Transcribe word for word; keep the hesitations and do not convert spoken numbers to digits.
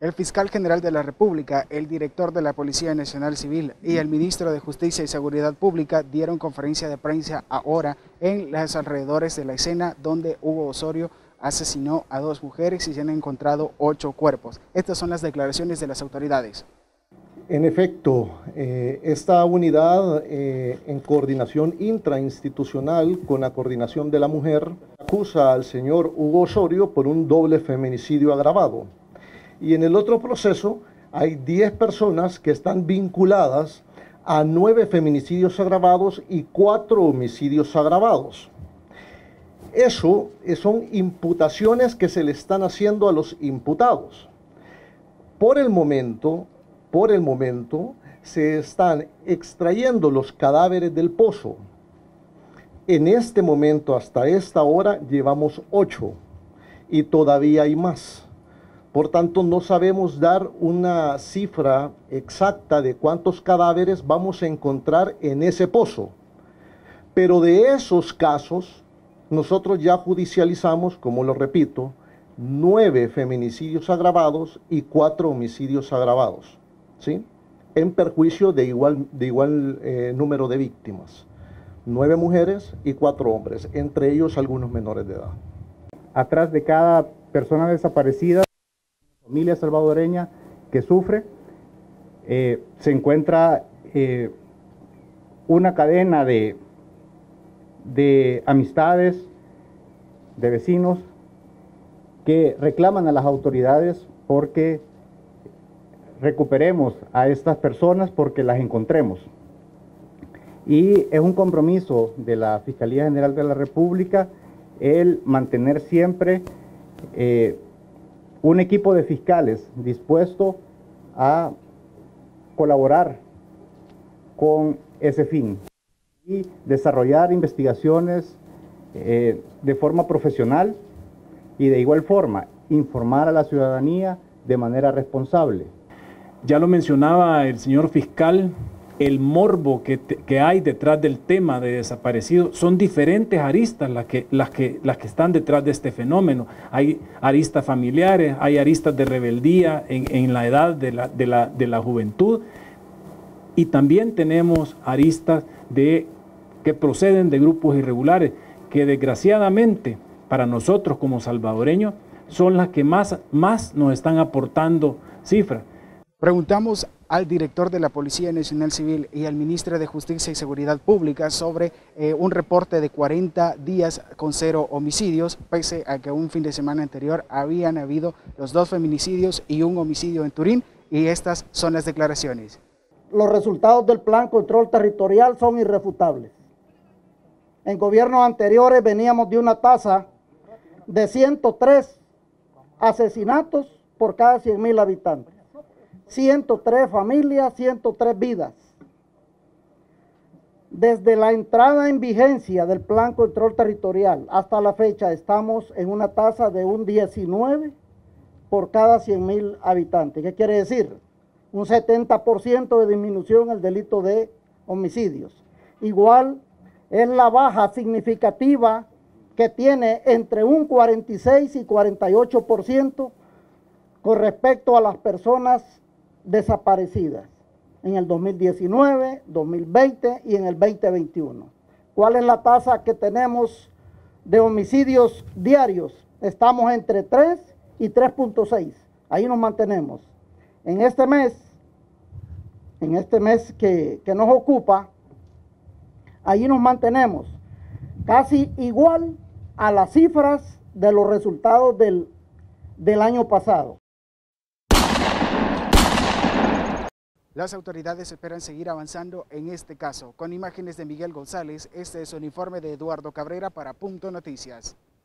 El fiscal general de la República, el director de la Policía Nacional Civil y el ministro de Justicia y Seguridad Pública dieron conferencia de prensa ahora en los alrededores de la escena donde Hugo Osorio asesinó a dos mujeres y se han encontrado ocho cuerpos. Estas son las declaraciones de las autoridades. En efecto, eh, esta unidad eh, en coordinación intrainstitucional con la Coordinación de la Mujer acusa al señor Hugo Osorio por un doble feminicidio agravado. Y en el otro proceso hay diez personas que están vinculadas a nueve feminicidios agravados y cuatro homicidios agravados. Eso son imputaciones que se le están haciendo a los imputados. Por el momento, por el momento, se están extrayendo los cadáveres del pozo. En este momento, hasta esta hora, llevamos ocho y todavía hay más. Por tanto, no sabemos dar una cifra exacta de cuántos cadáveres vamos a encontrar en ese pozo. Pero de esos casos, nosotros ya judicializamos, como lo repito, nueve feminicidios agravados y cuatro homicidios agravados, ¿sí? En perjuicio de igual, de igual eh, número de víctimas. Nueve mujeres y cuatro hombres, entre ellos algunos menores de edad. Atrás de cada persona desaparecida, familia salvadoreña que sufre, eh, se encuentra eh, una cadena de, de amistades, de vecinos que reclaman a las autoridades porque recuperemos a estas personas, porque las encontremos. Y es un compromiso de la Fiscalía General de la República el mantener siempre eh, un equipo de fiscales dispuesto a colaborar con ese fin y desarrollar investigaciones eh, de forma profesional y de igual forma informar a la ciudadanía de manera responsable. Ya lo mencionaba el señor fiscal, el morbo que, te, que hay detrás del tema de desaparecidos, son diferentes aristas las que, las que, las que están detrás de este fenómeno. Hay aristas familiares, hay aristas de rebeldía en, en la edad de la, de, la, de la juventud, y también tenemos aristas de, que proceden de grupos irregulares, que desgraciadamente para nosotros como salvadoreños son las que más, más nos están aportando cifras. Preguntamos al director de la Policía Nacional Civil y al ministro de Justicia y Seguridad Pública sobre eh, un reporte de cuarenta días con cero homicidios, pese a que un fin de semana anterior habían habido los dos feminicidios y un homicidio en Turín, y estas son las declaraciones. Los resultados del Plan Control Territorial son irrefutables. En gobiernos anteriores veníamos de una tasa de ciento tres asesinatos por cada cien mil habitantes. ciento tres familias, ciento tres vidas. Desde la entrada en vigencia del Plan Control Territorial hasta la fecha estamos en una tasa de un diecinueve por cada cien mil habitantes. ¿Qué quiere decir? Un setenta por ciento de disminución en el delito de homicidios. Igual es la baja significativa que tiene entre un cuarenta y seis y cuarenta y ocho por ciento con respecto a las personas desaparecidas en el dos mil diecinueve, dos mil veinte y en el veinte veintiuno. ¿Cuál es la tasa que tenemos de homicidios diarios? Estamos entre tres y tres punto seis. Ahí nos mantenemos. En este mes, en este mes que, que nos ocupa, ahí nos mantenemos casi igual a las cifras de los resultados del, del año pasado. Las autoridades esperan seguir avanzando en este caso. Con imágenes de Miguel González, este es un informe de Eduardo Cabrera para Punto Noticias.